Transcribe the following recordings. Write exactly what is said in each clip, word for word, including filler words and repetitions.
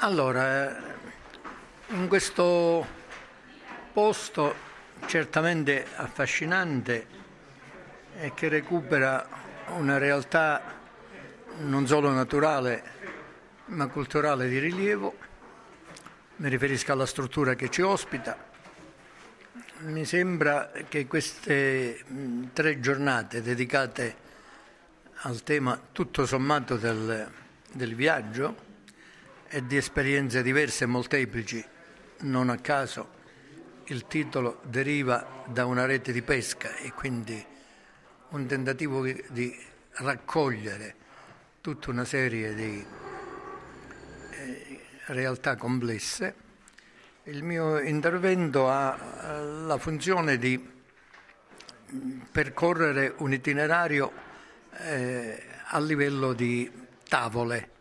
Allora, in questo posto certamente affascinante e che recupera una realtà non solo naturale ma culturale di rilievo, mi riferisco alla struttura che ci ospita, mi sembra che queste tre giornate dedicate al tema tutto sommato del, del viaggio e di esperienze diverse e molteplici, non a caso il titolo deriva da una rete di pesca e quindi un tentativo di raccogliere tutta una serie di eh, realtà complesse. Il mio intervento ha la funzione di percorrere un itinerario eh, a livello di tavole,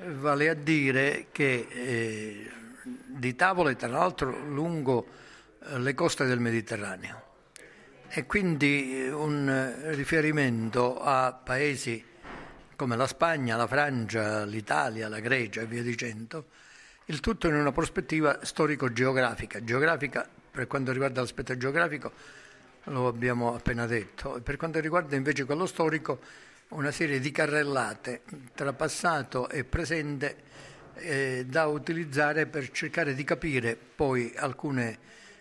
vale a dire che eh, di tavole tra l'altro lungo eh, le coste del Mediterraneo, e quindi un riferimento a paesi come la Spagna, la Francia, l'Italia, la Grecia e via dicendo, il tutto in una prospettiva storico-geografica. Geografica, per quanto riguarda l'aspetto geografico, lo abbiamo appena detto, per quanto riguarda invece quello storico, una serie di carrellate tra passato e presente eh, da utilizzare per cercare di capire poi alcune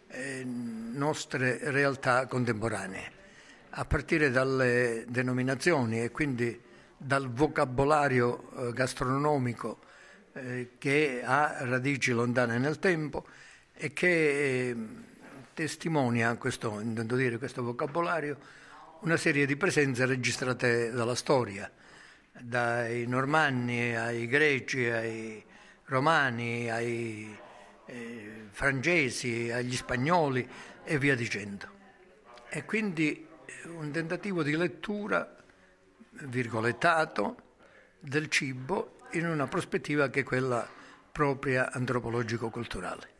eh, nostre realtà contemporanee, a partire dalle denominazioni e quindi dal vocabolario eh, gastronomico eh, che ha radici lontane nel tempo e che eh, testimonia questo, intendo dire, questo vocabolario, una serie di presenze registrate dalla storia, dai Normanni ai Greci, ai Romani, ai eh, francesi, agli Spagnoli e via dicendo. E quindi un tentativo di lettura, virgolettato, del cibo in una prospettiva che è quella propria antropologico-culturale.